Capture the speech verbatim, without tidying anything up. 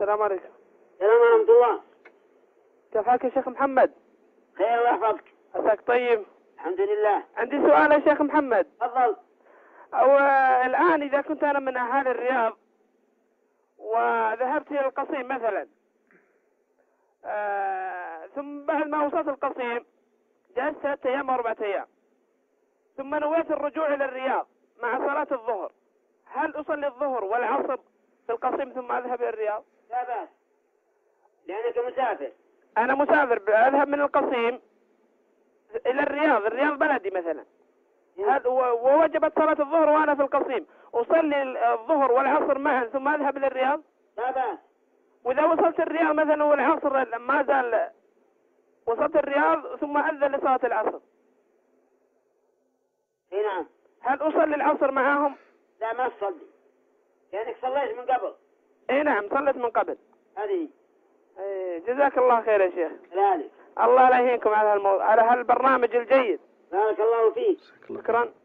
السلام عليكم. السلام ورحمة الله. كيفك يا شيخ محمد؟ خير الله يحفظك. عساك طيب؟ الحمد لله. عندي سؤال يا شيخ محمد. تفضل. أو الآن إذا كنت أنا من أهالي الرياض وذهبت إلى القصيم مثلا، آه ثم بعد ما وصلت القصيم جلست ثلاثة أيام وأربعة أيام، ثم نويت الرجوع إلى الرياض مع صلاة الظهر، هل أصلي الظهر والعصر في القصيم ثم أذهب إلى الرياض؟ لا بأس، لأنك مسافر. أنا مسافر، أذهب من القصيم إلى الرياض، الرياض بلدي مثلا، ووجبت صلاة الظهر وأنا في القصيم، أصلي الظهر والعصر معا ثم أذهب إلى الرياض؟ لا بأس. وإذا وصلت الرياض مثلا والعصر ما زال، وصلت الرياض ثم أذن لصلاة العصر. اي نعم. هل أصلي العصر معاهم؟ لا ما تصلي، لأنك صليت من قبل. اي نعم صليت من قبل. هذه. ايه جزاك الله خير يا شيخ. لا الله لا يهينكم على هالمو... على هالبرنامج الجيد. بارك الله فيك. شكرا.